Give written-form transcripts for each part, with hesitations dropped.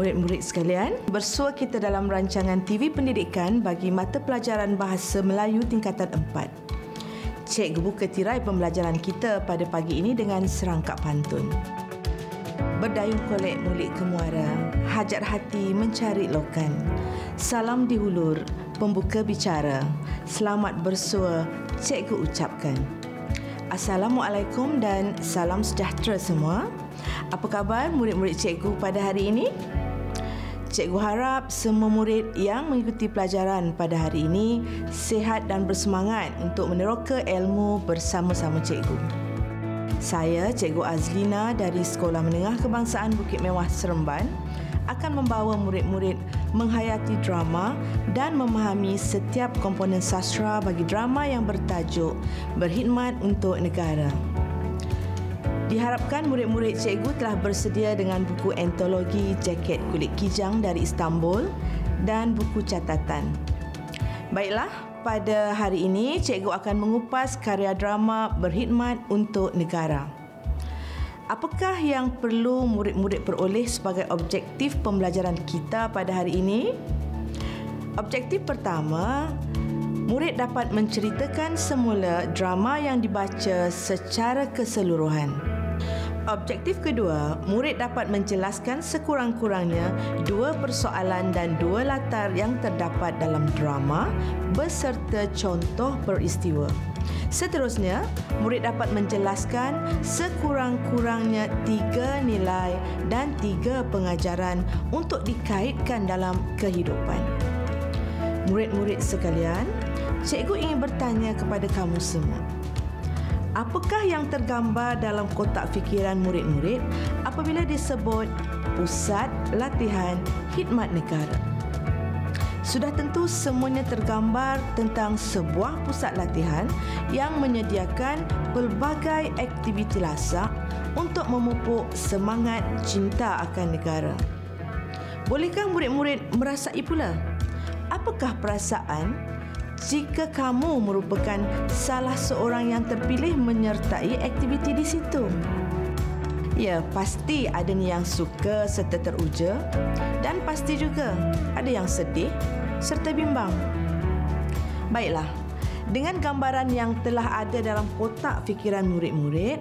murid-murid sekalian, bersua kita dalam rancangan TV Pendidikan bagi mata pelajaran Bahasa Melayu tingkatan 4. Cikgu buka tirai pembelajaran kita pada pagi ini dengan serangkap pantun. Berdayung kolek mulik ke muara, hajat hati mencari lokan. Salam dihulur, pembuka bicara, selamat bersua, cikgu ucapkan. Assalamualaikum dan salam sejahtera semua. Apa khabar murid-murid cikgu pada hari ini? Cikgu harap semua murid yang mengikuti pelajaran pada hari ini sihat dan bersemangat untuk meneroka ilmu bersama-sama cikgu. Saya, Cikgu Azlina dari Sekolah Menengah Kebangsaan Bukit Mewah Seremban akan membawa murid-murid menghayati drama dan memahami setiap komponen sastra bagi drama yang bertajuk Berkhidmat Untuk Negara. Diharapkan murid-murid cikgu telah bersedia dengan buku antologi Jaket Kulit Kijang dari Istanbul dan buku catatan. Baiklah, pada hari ini cikgu akan mengupas karya drama Berkhidmat Untuk Negara. Apakah yang perlu murid-murid peroleh sebagai objektif pembelajaran kita pada hari ini? Objektif pertama, murid dapat menceritakan semula drama yang dibaca secara keseluruhan. Objektif kedua, murid dapat menjelaskan sekurang-kurangnya dua persoalan dan dua latar yang terdapat dalam drama beserta contoh peristiwa. Seterusnya, murid dapat menjelaskan sekurang-kurangnya tiga nilai dan tiga pengajaran untuk dikaitkan dalam kehidupan. Murid-murid sekalian, cikgu ingin bertanya kepada kamu semua. Apakah yang tergambar dalam kotak fikiran murid-murid apabila disebut Pusat Latihan Khidmat Negara? Sudah tentu semuanya tergambar tentang sebuah pusat latihan yang menyediakan pelbagai aktiviti lasak untuk memupuk semangat cinta akan negara. Bolehkah murid-murid merasai pula? Apakah perasaan jika kamu merupakan salah seorang yang terpilih menyertai aktiviti di situ? Ya, pasti ada yang suka serta teruja dan pasti juga ada yang sedih serta bimbang. Baiklah, dengan gambaran yang telah ada dalam kotak fikiran murid-murid,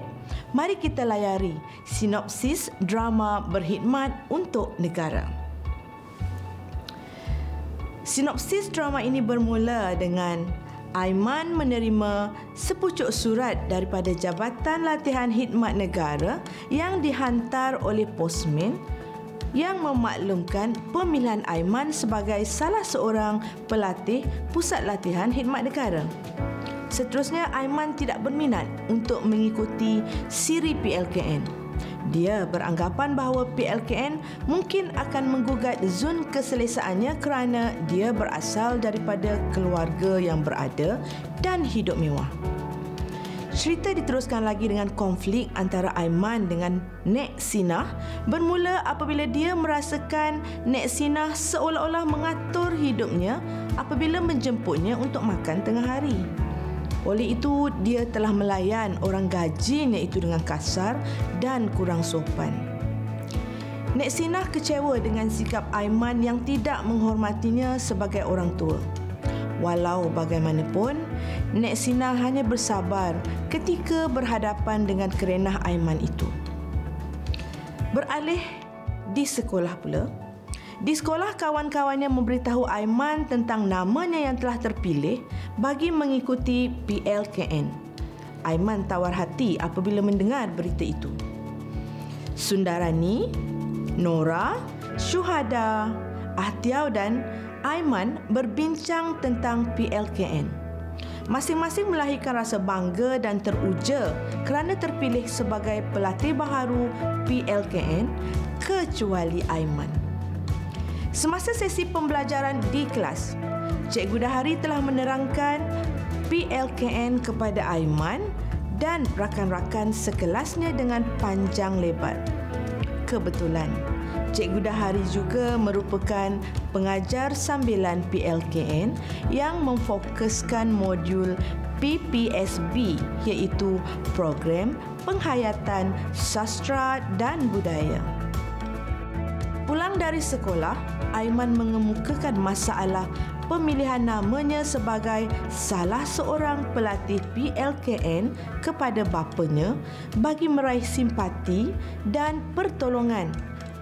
mari kita layari sinopsis drama Berkhidmat Untuk Negara. Sinopsis drama ini bermula dengan Aiman menerima sepucuk surat daripada Jabatan Latihan Khidmat Negara yang dihantar oleh posmen yang memaklumkan pemilihan Aiman sebagai salah seorang pelatih Pusat Latihan Khidmat Negara. Seterusnya, Aiman tidak berminat untuk mengikuti siri PLKN. Dia beranggapan bahawa PLKN mungkin akan menggugat zon keselesaannya kerana dia berasal daripada keluarga yang berada dan hidup mewah. Cerita diteruskan lagi dengan konflik antara Aiman dengan Nek Sinah bermula apabila dia merasakan Nek Sinah seolah-olah mengatur hidupnya apabila menjemputnya untuk makan tengah hari. Oleh itu, dia telah melayan orang gajinya itu dengan kasar dan kurang sopan. Nek Sinah kecewa dengan sikap Aiman yang tidak menghormatinya sebagai orang tua. Walau bagaimanapun, Nek Sinah hanya bersabar ketika berhadapan dengan kerenah Aiman itu. Beralih di sekolah pula. Di sekolah, kawan-kawannya memberitahu Aiman tentang namanya yang telah terpilih bagi mengikuti PLKN. Aiman tawar hati apabila mendengar berita itu. Sundarani, Nora, Syuhada, Athiau dan Aiman berbincang tentang PLKN. Masing-masing melahirkan rasa bangga dan teruja kerana terpilih sebagai pelatih baharu PLKN kecuali Aiman. Semasa sesi pembelajaran di kelas, Cikgu Dahari telah menerangkan PLKN kepada Aiman dan rakan-rakan sekelasnya dengan panjang lebar. Kebetulan, Cikgu Dahari juga merupakan pengajar sambilan PLKN yang memfokuskan modul PPSB iaitu Program Penghayatan Sastera dan Budaya. Pulang dari sekolah, Aiman mengemukakan masalah pemilihan namanya sebagai salah seorang pelatih PLKN kepada bapanya bagi meraih simpati dan pertolongan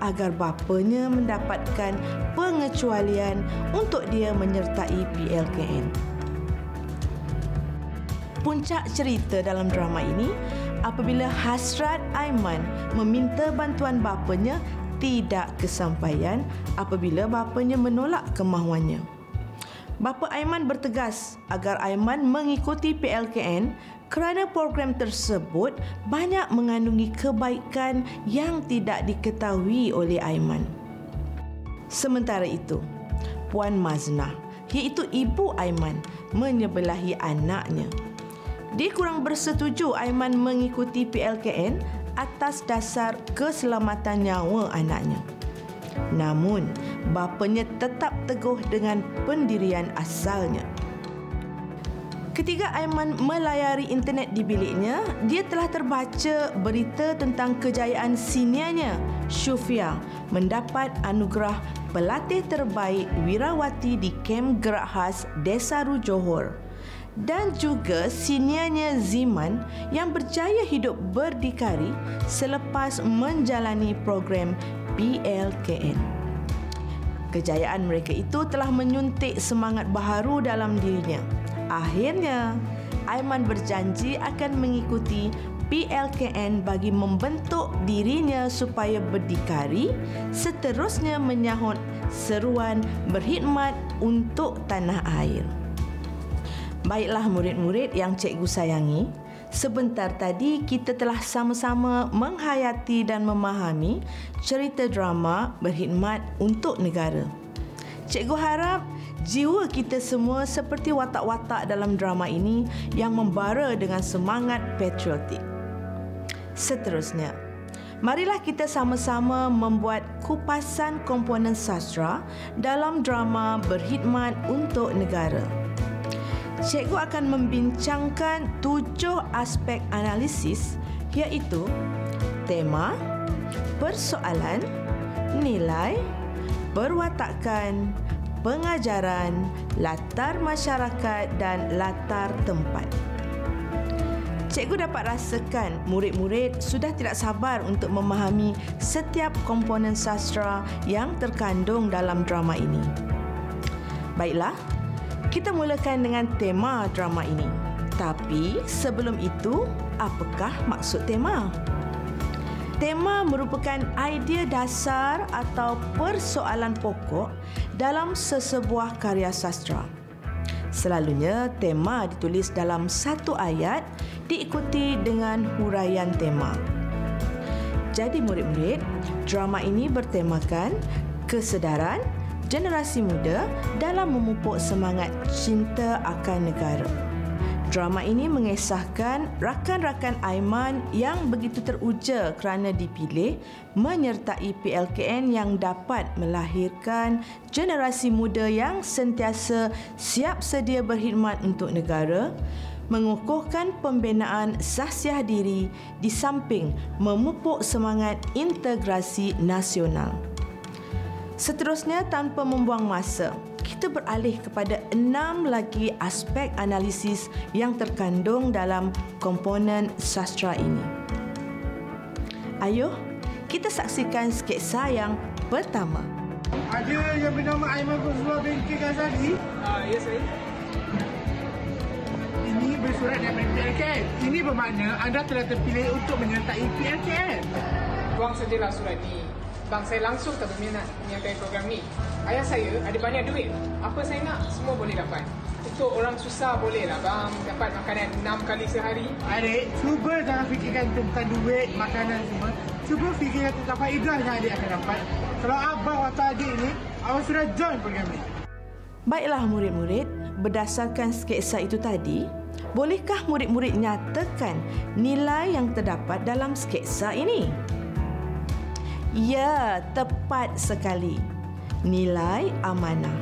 agar bapanya mendapatkan pengecualian untuk dia menyertai PLKN. Puncak cerita dalam drama ini apabila hasrat Aiman meminta bantuan bapanya tidak kesampaian apabila bapanya menolak kemahuannya. Bapa Aiman bertegas agar Aiman mengikuti PLKN kerana program tersebut banyak mengandungi kebaikan yang tidak diketahui oleh Aiman. Sementara itu, Puan Maznah, iaitu ibu Aiman, menyebelahi anaknya. Dia kurang bersetuju Aiman mengikuti PLKN atas dasar keselamatan nyawa anaknya. Namun, bapanya tetap teguh dengan pendirian asalnya. Ketika Aiman melayari internet di biliknya, dia telah terbaca berita tentang kejayaan seniornya, Syufia, mendapat anugerah pelatih terbaik wirawati di Kem Gerak Khas Desaru Johor. Dan juga seniornya Ziman yang berjaya hidup berdikari selepas menjalani program PLKN. Kejayaan mereka itu telah menyuntik semangat baharu dalam dirinya. Akhirnya, Aiman berjanji akan mengikuti PLKN bagi membentuk dirinya supaya berdikari, seterusnya menyahut seruan berkhidmat untuk tanah air. Baiklah murid-murid yang cikgu sayangi, sebentar tadi kita telah sama-sama menghayati dan memahami cerita drama berkhidmat untuk negara. Cikgu harap jiwa kita semua seperti watak-watak dalam drama ini yang membara dengan semangat patriotik. Seterusnya, marilah kita sama-sama membuat kupasan komponen sastera dalam drama berkhidmat untuk negara. Cikgu akan membincangkan 7 aspek analisis iaitu tema, persoalan, nilai, perwatakan, pengajaran, latar masyarakat dan latar tempat. Cikgu dapat rasakan murid-murid sudah tidak sabar untuk memahami setiap komponen sastera yang terkandung dalam drama ini. Baiklah, kita mulakan dengan tema drama ini. Tapi sebelum itu, apakah maksud tema? Tema merupakan idea dasar atau persoalan pokok dalam sesebuah karya sastera. Selalunya, tema ditulis dalam satu ayat diikuti dengan huraian tema. Jadi murid-murid, drama ini bertemakan kesedaran generasi muda dalam memupuk semangat cinta akan negara. Drama ini mengesahkan rakan-rakan Aiman yang begitu teruja kerana dipilih menyertai PLKN yang dapat melahirkan generasi muda yang sentiasa siap sedia berkhidmat untuk negara, mengukuhkan pembinaan sahsiah diri di samping memupuk semangat integrasi nasional. Seterusnya, tanpa membuang masa, kita beralih kepada 6 lagi aspek analisis yang terkandung dalam komponen sastera ini. Ayuh, kita saksikan sketsa yang pertama. Ada yang bernama Aiman binti Ghazali? Ya, saya. Ini bersurat dengan PLKN. Ini bermakna anda telah terpilih untuk menyertai PLKN. Buang sajalah surat ini. Bang, saya langsung tak berminat menyertai program ni. Ayah saya ada banyak duit. Apa saya nak, semua boleh dapat. Untuk orang susah bolehlah bang, dapat makanan 6 kali sehari. Adik, cuba jangan fikirkan tentang duit, makanan semua. Cuba fikirkan tentang faedah yang adik akan dapat. Kalau abang atau adik ni, awak sudah join program ni. Baiklah murid-murid, berdasarkan sketsa itu tadi, bolehkah murid-murid nyatakan nilai yang terdapat dalam sketsa ini? Ya, tepat sekali. Nilai amanah.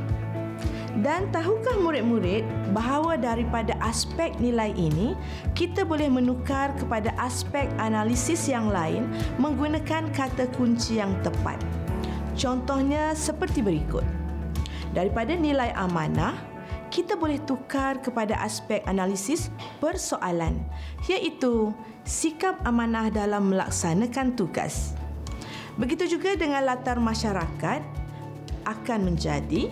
Dan tahukah murid-murid bahawa daripada aspek nilai ini, kita boleh menukar kepada aspek analisis yang lain menggunakan kata kunci yang tepat. Contohnya seperti berikut. Daripada nilai amanah, kita boleh tukar kepada aspek analisis persoalan, iaitu sikap amanah dalam melaksanakan tugas. Begitu juga dengan latar masyarakat akan menjadi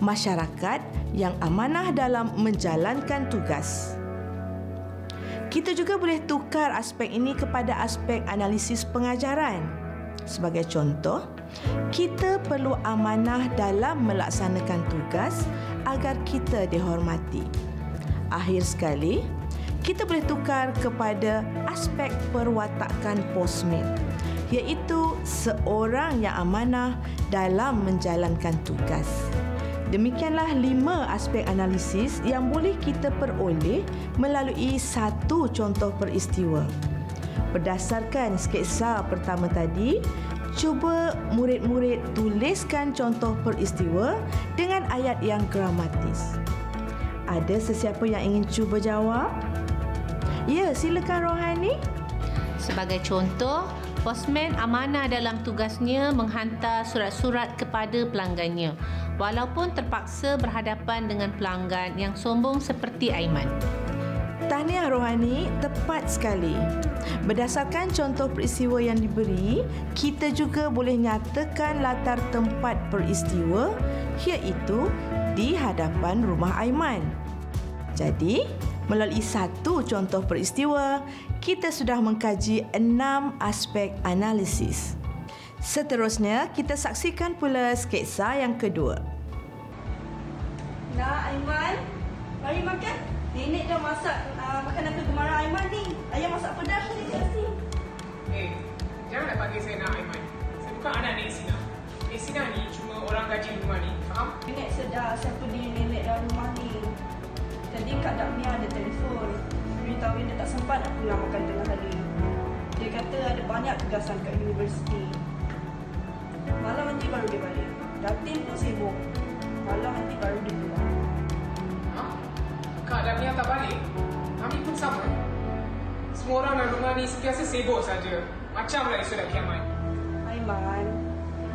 masyarakat yang amanah dalam menjalankan tugas. Kita juga boleh tukar aspek ini kepada aspek analisis pengajaran. Sebagai contoh, kita perlu amanah dalam melaksanakan tugas agar kita dihormati. Akhir sekali, kita boleh tukar kepada aspek perwatakan posmed, iaitu seorang yang amanah dalam menjalankan tugas. Demikianlah 5 aspek analisis yang boleh kita peroleh melalui satu contoh peristiwa. Berdasarkan sketsa pertama tadi, cuba murid-murid tuliskan contoh peristiwa dengan ayat yang gramatis. Ada sesiapa yang ingin cuba jawab? Ya, silakan Rohani. Sebagai contoh, posmen amanah dalam tugasnya menghantar surat-surat kepada pelanggannya, walaupun terpaksa berhadapan dengan pelanggan yang sombong seperti Aiman. Tahniah Rohani, tepat sekali. Berdasarkan contoh peristiwa yang diberi, kita juga boleh nyatakan latar tempat peristiwa, iaitu di hadapan rumah Aiman. Jadi, melalui satu contoh peristiwa, kita sudah mengkaji 6 aspek analisis. Seterusnya, kita saksikan pula sketsa yang kedua. Nah, Aiman, mari makan. Nenek dah masak makanan kegemaran Aiman ni. Ayah masak pedas ni, Cik Sini. Eh, jangan nak panggil saya nak Aiman. Saya bukan anak Nek Sinah. Nek Sinah ni cuma orang gaji rumah ni, faham? Nenek sedar siapa dia nenek dalam rumah ni. Tadi Kak Damniah ada telefon. Beritahu dia tak sempat nak pulang makan tengah hari. Dia kata ada banyak tugasan kat universiti. Malam nanti baru dia balik. Datin pun sibuk. Malam nanti baru dia pulang. Ha? Kak Damniah tak balik? Kami pun sama. Semua orang dalam rumah ni sentiasa sibuk saja. Macam lah isu dah kiamat. Aiman,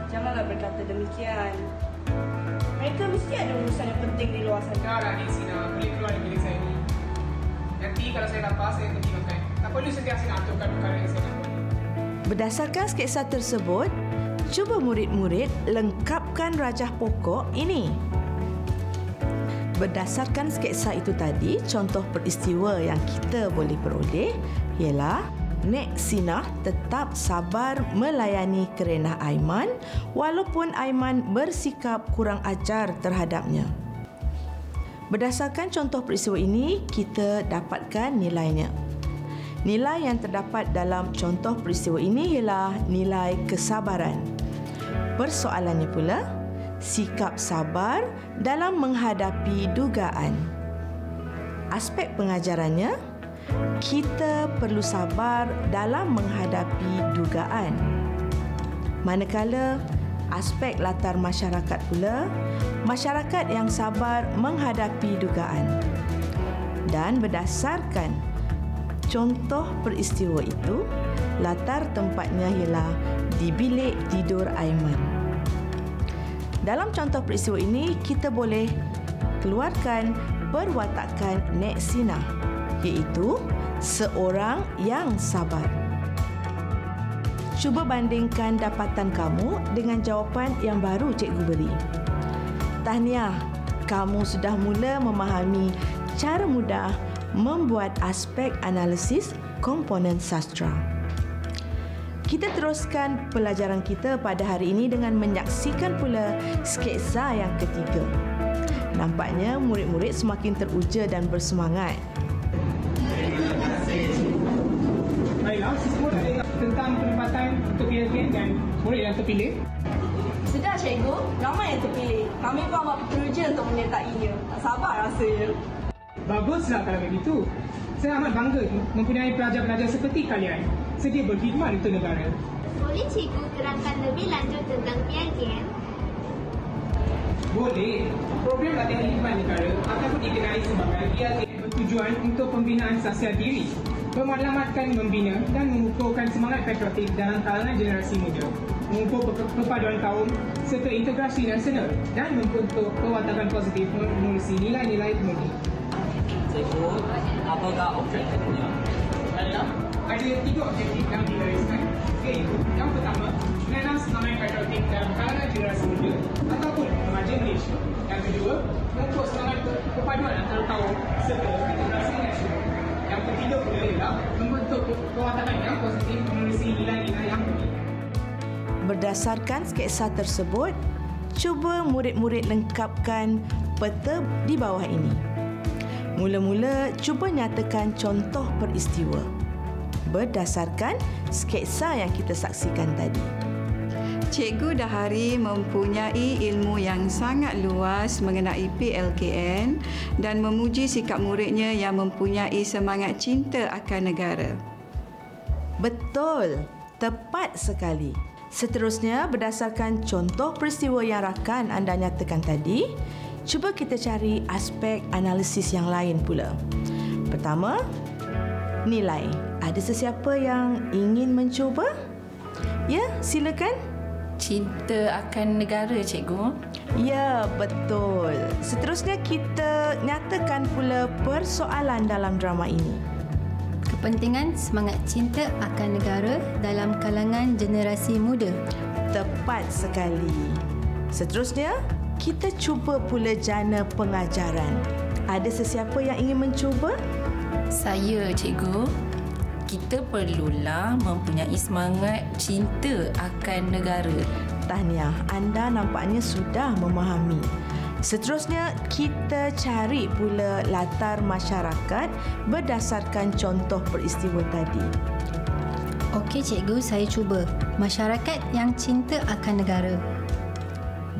janganlah berkata demikian. Mereka mesti ada urusan yang penting di luar sana. Dah lah, Nek Sinah. Boleh keluar dari bilik saya ni. Nanti kalau saya lapar, saya pergi makan. Tak perlu sentiasa nak aturkan perkara yang saya nak buat. Berdasarkan sketsa tersebut, cuba murid-murid lengkapkan rajah pokok ini. Berdasarkan sketsa itu tadi, contoh peristiwa yang kita boleh peroleh ialah Nek Sinah tetap sabar melayani kerenah Aiman walaupun Aiman bersikap kurang ajar terhadapnya. Berdasarkan contoh peristiwa ini, kita dapatkan nilainya. Nilai yang terdapat dalam contoh peristiwa ini ialah nilai kesabaran. Persoalannya pula, sikap sabar dalam menghadapi dugaan. Aspek pengajarannya, kita perlu sabar dalam menghadapi dugaan. Manakala aspek latar masyarakat pula, masyarakat yang sabar menghadapi dugaan. Dan berdasarkan contoh peristiwa itu, latar tempatnya ialah di bilik tidur Aiman. Dalam contoh peristiwa ini, kita boleh keluarkan perwatakan Nek Sinah, iaitu seorang yang sabar. Cuba bandingkan dapatan kamu dengan jawapan yang baru cikgu beri. Tahniah, kamu sudah mula memahami cara mudah membuat aspek analisis komponen sastera. Kita teruskan pelajaran kita pada hari ini dengan menyaksikan pula sketsa yang ketiga. Nampaknya murid-murid semakin teruja dan bersemangat. Tentang penempatan untuk PLKN dan murid yang terpilih. Sedar cikgu, ramai yang terpilih. Kami pun amat berusaha untuk menyertainya. Tak sabar rasanya. Baguslah kalau begitu. Saya amat bangga mempunyai pelajar-pelajar seperti kalian. Sedia berkhidmat untuk negara. Boleh cikgu terangkan lebih lanjut tentang PLKN? Boleh. Program Latihan Khidmat Negara akan dikenali sebagai PLKN bertujuan untuk pembinaan sastra diri, mematlamatkan, membina dan mengukuhkan semangat pembangunan efektif dalam kalangan generasi muda, mengumpul kepaduan kaum serta integrasi nasional dan membentuk kewatakan positif melalui nilai-nilai murni. Cikgu, apakah objektifnya? Ada tiga objektif yang digariskan, iaitu yang pertama, menanam semangat patriotik dalam kalangan generasi muda ataupun remaja Malaysia. Yang kedua, membentuk semangat kepaduan antara kaum serta integrasi nasional. Yang ketiga pula ialah membentuk kewatakan yang positif melalui nilai-nilai yang murni. Berdasarkan sketsa tersebut, cuba murid-murid lengkapkan peta di bawah ini. Mula-mula, cuba nyatakan contoh peristiwa berdasarkan sketsa yang kita saksikan tadi. Cikgu Dahari mempunyai ilmu yang sangat luas mengenai PLKN dan memuji sikap muridnya yang mempunyai semangat cinta akan negara. Betul, tepat sekali. Seterusnya, berdasarkan contoh peristiwa yang rakan anda nyatakan tadi, cuba kita cari aspek analisis yang lain pula. Pertama, nilai. Ada sesiapa yang ingin mencuba? Ya, silakan. Cinta akan negara, cikgu. Ya, betul. Seterusnya, kita nyatakan pula persoalan dalam drama ini. Kepentingan semangat cinta akan negara dalam kalangan generasi muda. Tepat sekali. Seterusnya, kita cuba pula jana pengajaran. Ada sesiapa yang ingin mencuba? Saya, cikgu. Kita perlulah mempunyai semangat cinta akan negara. Tahniah, anda nampaknya sudah memahami. Seterusnya, kita cari pula latar masyarakat berdasarkan contoh peristiwa tadi. Okey, cikgu, saya cuba. Masyarakat yang cinta akan negara.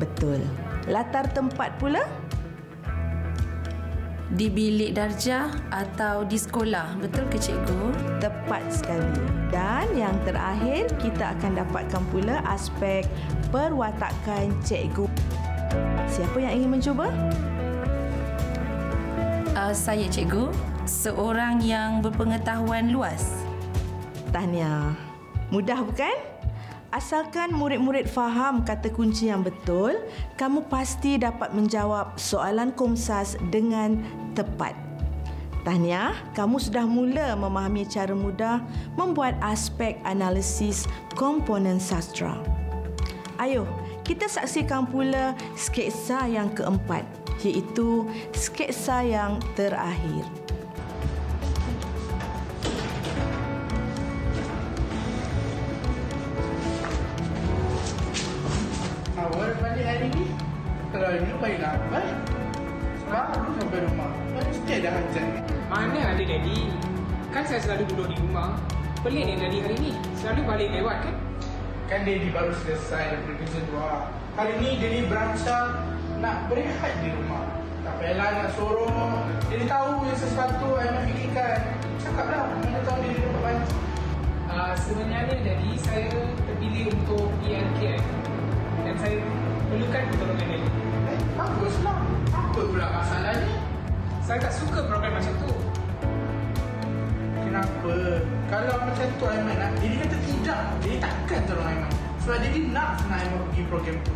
Betul. Latar tempat pula? Di bilik darjah atau di sekolah. Betul ke, cikgu? Tepat sekali. Dan yang terakhir, kita akan dapatkan pula aspek perwatakan cikgu. Siapa yang ingin mencuba? Saya, cikgu. Seorang yang berpengetahuan luas. Tahniah. Mudah bukan? Asalkan murid-murid faham kata kunci yang betul, kamu pasti dapat menjawab soalan KOMSAS dengan tepat. Tahniah, kamu sudah mula memahami cara mudah membuat aspek analisis komponen sastera. Ayo, kita saksikan pula sketsa yang keempat, iaitu sketsa yang terakhir. Awal balik hari ni, kalau ini balik lambat, baru sampai rumah. Mesti ada hantar. Mana ada, Daddy? Kan saya selalu duduk di rumah. Pelik ni, Daddy, hari ni. Selalu balik lewat, kan? Kan Daddy baru selesai daripada kerja dua. Hari ni Daddy berangsang nak berehat di rumah. Tak payahlah nak sorong. Daddy tahu yang sesuatu yang nak fikirkan. Cakaplah, mana tahu Daddy dapat bantu. Sebenarnya Daddy, saya terpilih untuk PLKN. Dan saya perlukan pertolongan Daddy. Baguslah. Apa pula masalahnya? Saya tak suka program macam tu. Kenapa? Kalau macam tu Aiman nak, Daddy kata tidak. Daddy takkan tolong Aiman. Sebab Daddy nak senang Aiman pergi program tu.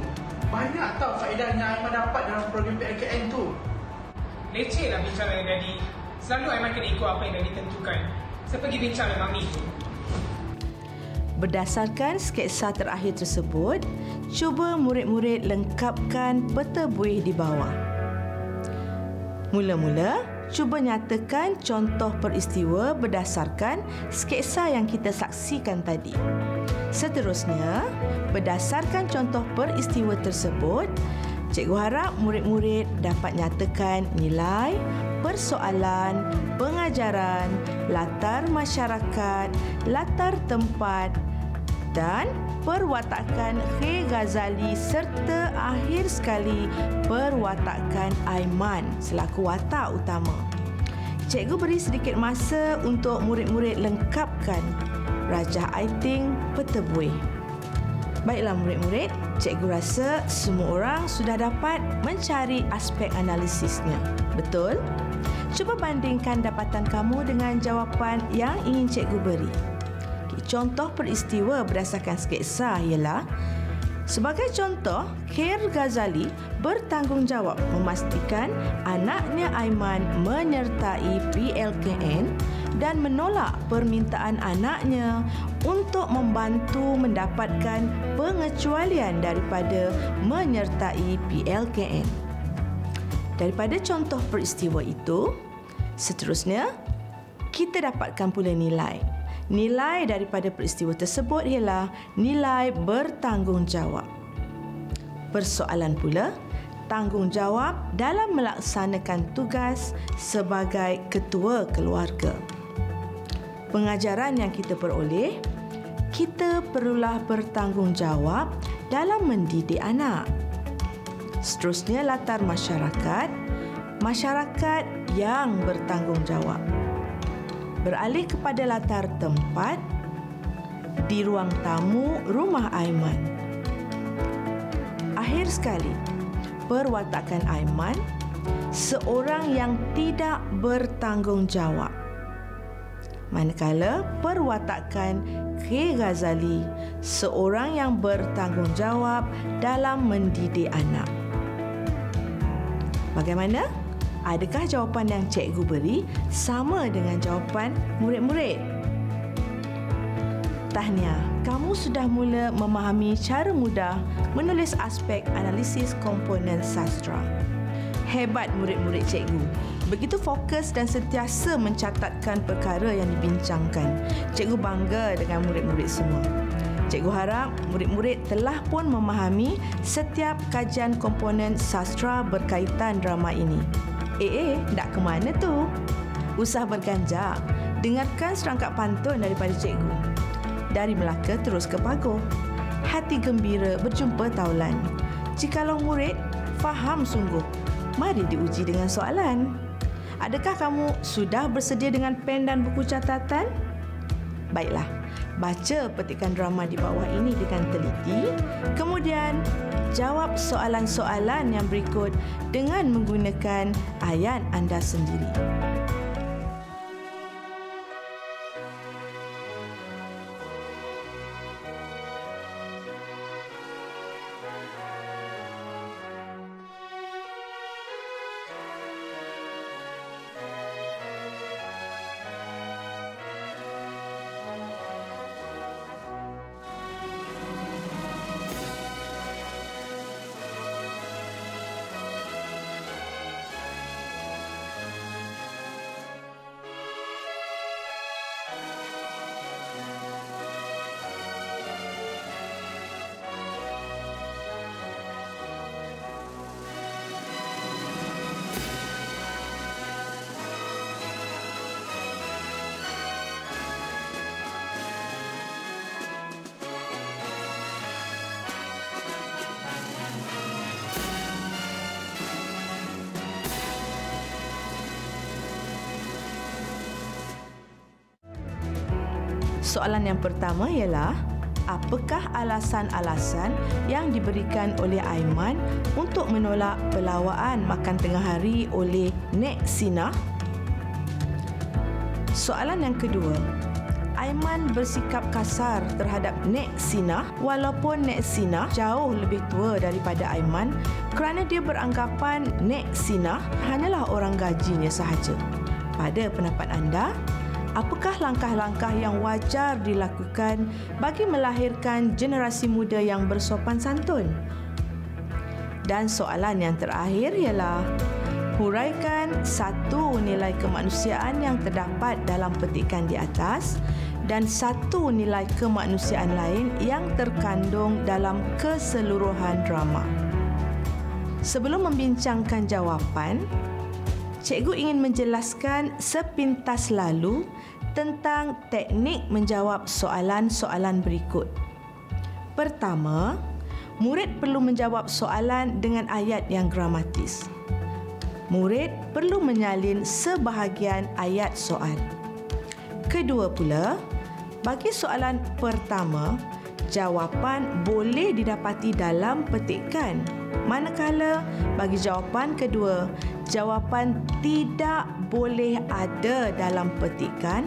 Banyak tau faedahnya Aiman dapat dalam program PLKN tu. Lecehlah bincang dengan Daddy. Selalu Aiman kena ikut apa yang Daddy tentukan. Saya pergi bincang dengan Mami. Berdasarkan sketsa terakhir tersebut, cuba murid-murid lengkapkan peta buih di bawah. Mula-mula, cuba nyatakan contoh peristiwa berdasarkan sketsa yang kita saksikan tadi. Seterusnya, berdasarkan contoh peristiwa tersebut, cikgu harap murid-murid dapat nyatakan nilai, persoalan, pengajaran, latar masyarakat, latar tempat dan perwatakan Khair Ghazali serta akhir sekali perwatakan Aiman selaku watak utama. Cikgu beri sedikit masa untuk murid-murid lengkapkan rajah aiting peta buih. Baiklah murid-murid, cikgu rasa semua orang sudah dapat mencari aspek analisisnya. Betul? Cuba bandingkan dapatan kamu dengan jawapan yang ingin cikgu beri. Contoh peristiwa berdasarkan sketsa ialah, sebagai contoh, Khair Ghazali bertanggungjawab memastikan anaknya Aiman menyertai PLKN dan menolak permintaan anaknya untuk membantu mendapatkan pengecualian daripada menyertai PLKN. Daripada contoh peristiwa itu, seterusnya, kita dapatkan pula nilai. Nilai daripada peristiwa tersebut ialah nilai bertanggungjawab. Persoalan pula, tanggungjawab dalam melaksanakan tugas sebagai ketua keluarga. Pengajaran yang kita peroleh, kita perlulah bertanggungjawab dalam mendidik anak. Seterusnya, latar masyarakat, masyarakat yang bertanggungjawab. Beralih kepada latar tempat di ruang tamu rumah Aiman. Akhir sekali, perwatakan Aiman seorang yang tidak bertanggungjawab. Manakala perwatakan Khair Ghazali seorang yang bertanggungjawab dalam mendidik anak. Bagaimana? Adakah jawapan yang cikgu beri sama dengan jawapan murid-murid? Tahniah, kamu sudah mula memahami cara mudah menulis aspek analisis komponen sastera. Hebat murid-murid cikgu. Begitu fokus dan sentiasa mencatatkan perkara yang dibincangkan. Cikgu bangga dengan murid-murid semua. Cikgu harap murid-murid telah pun memahami setiap kajian komponen sastera berkaitan drama ini. Nak ke mana tu? Usah berganjak. Dengarkan serangkap pantun daripada cikgu. Dari Melaka terus ke Pagoh. Hati gembira berjumpa taulan. Jikalau murid faham sungguh, mari diuji dengan soalan. Adakah kamu sudah bersedia dengan pen dan buku catatan? Baiklah. Baca petikan drama di bawah ini dengan teliti, kemudian jawab soalan-soalan yang berikut dengan menggunakan ayat anda sendiri. Soalan yang pertama ialah, apakah alasan-alasan yang diberikan oleh Aiman untuk menolak pelawaan makan tengah hari oleh Nek Sinah? Soalan yang kedua, Aiman bersikap kasar terhadap Nek Sinah walaupun Nek Sinah jauh lebih tua daripada Aiman kerana dia beranggapan Nek Sinah hanyalah orang gajinya sahaja. Pada pendapat anda, apakah langkah-langkah yang wajar dilakukan bagi melahirkan generasi muda yang bersopan santun? Dan soalan yang terakhir ialah, huraikan satu nilai kemanusiaan yang terdapat dalam petikan di atas dan satu nilai kemanusiaan lain yang terkandung dalam keseluruhan drama. Sebelum membincangkan jawapan, cikgu ingin menjelaskan sepintas lalu tentang teknik menjawab soalan-soalan berikut. Pertama, murid perlu menjawab soalan dengan ayat yang gramatis. Murid perlu menyalin sebahagian ayat soal. Kedua pula, bagi soalan pertama, jawapan boleh didapati dalam petikan. Manakala bagi jawapan kedua, jawapan tidak boleh ada dalam petikan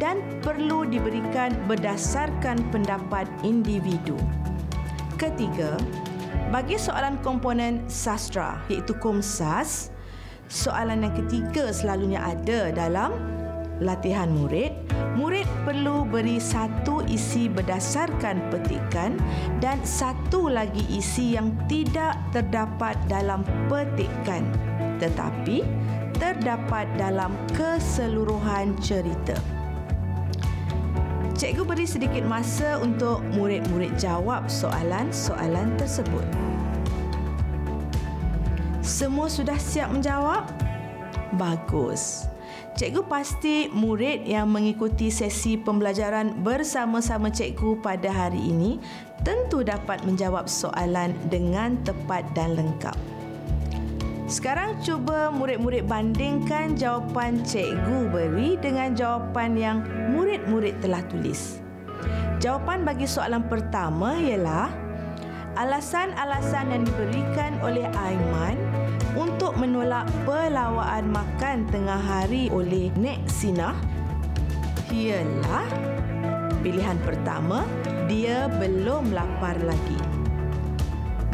dan perlu diberikan berdasarkan pendapat individu. Ketiga, bagi soalan komponen sastra iaitu KOMSAS, soalan yang ketiga selalunya ada dalam latihan murid. Murid perlu beri satu isi berdasarkan petikan dan satu lagi isi yang tidak terdapat dalam petikan tetapi terdapat dalam keseluruhan cerita. Cikgu beri sedikit masa untuk murid-murid jawab soalan-soalan tersebut. Semua sudah siap menjawab? Bagus. Cikgu pasti murid yang mengikuti sesi pembelajaran bersama-sama cikgu pada hari ini tentu dapat menjawab soalan dengan tepat dan lengkap. Sekarang cuba murid-murid bandingkan jawapan cikgu beri dengan jawapan yang murid-murid telah tulis. Jawapan bagi soalan pertama ialah alasan-alasan yang diberikan oleh Aiman untuk menolak pelawaan makan tengah hari oleh Nek Sinah ialah pilihan pertama, dia belum lapar lagi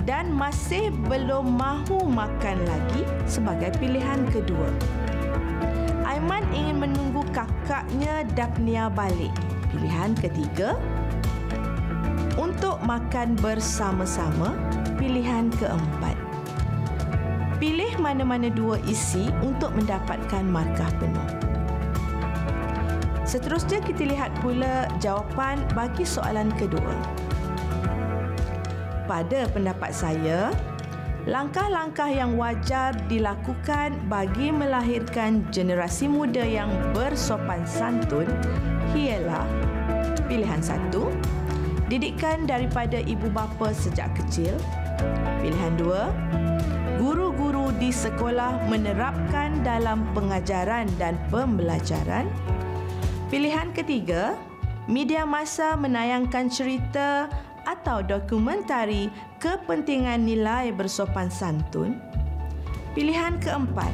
dan masih belum mahu makan lagi sebagai pilihan kedua. Aiman ingin menunggu kakaknya Daphnia balik. Pilihan ketiga. Untuk makan bersama-sama. Pilihan keempat. Pilih mana-mana dua isi untuk mendapatkan markah penuh. Seterusnya kita lihat pula jawapan bagi soalan kedua. Pada pendapat saya, langkah-langkah yang wajar dilakukan bagi melahirkan generasi muda yang bersopan santun ialah pilihan satu, didikan daripada ibu bapa sejak kecil. Pilihan dua, guru-guru di sekolah menerapkan dalam pengajaran dan pembelajaran. Pilihan ketiga, media massa menayangkan cerita atau dokumentari kepentingan nilai bersopan santun. Pilihan keempat,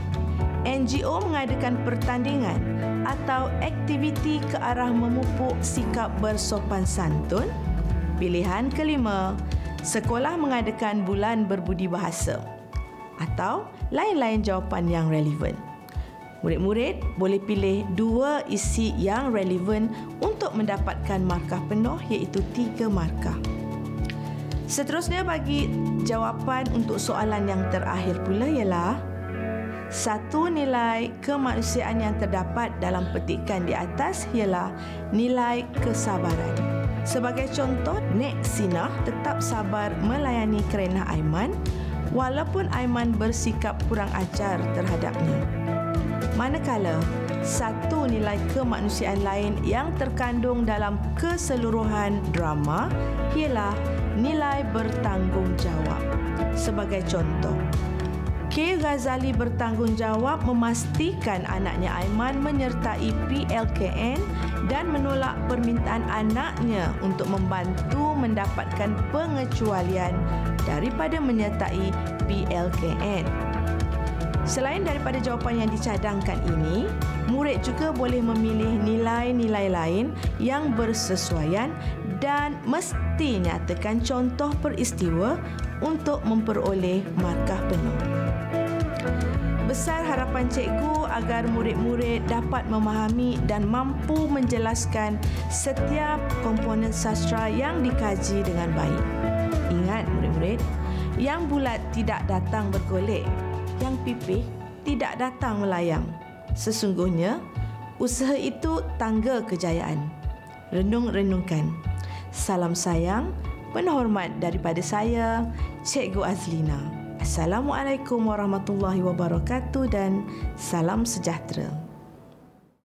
NGO mengadakan pertandingan atau aktiviti ke arah memupuk sikap bersopan santun. Pilihan kelima, sekolah mengadakan bulan berbudi bahasa atau lain-lain jawapan yang relevan. Murid-murid boleh pilih dua isi yang relevan untuk mendapatkan markah penuh iaitu 3 markah. Seterusnya bagi jawapan untuk soalan yang terakhir pula ialah satu, nilai kemanusiaan yang terdapat dalam petikan di atas ialah nilai kesabaran. Sebagai contoh, Nek Sinah tetap sabar melayani kerenah Aiman walaupun Aiman bersikap kurang ajar terhadapnya. Manakala satu nilai kemanusiaan lain yang terkandung dalam keseluruhan drama ialah nilai bertanggungjawab. Sebagai contoh, Khair Ghazali bertanggungjawab memastikan anaknya Aiman menyertai PLKN dan menolak permintaan anaknya untuk membantu mendapatkan pengecualian daripada menyertai PLKN. Selain daripada jawapan yang dicadangkan ini, murid juga boleh memilih nilai-nilai lain yang bersesuaian dan mesti nyatakan contoh peristiwa untuk memperoleh markah penuh. Besar harapan cikgu agar murid-murid dapat memahami dan mampu menjelaskan setiap komponen sastra yang dikaji dengan baik. Ingat murid-murid, yang bulat tidak datang bergolek, yang pipih tidak datang melayang. Sesungguhnya, usaha itu tangga kejayaan. Renung-renungkan. Salam sayang, penuh hormat daripada saya, Cikgu Azlina. Assalamualaikum warahmatullahi wabarakatuh dan salam sejahtera.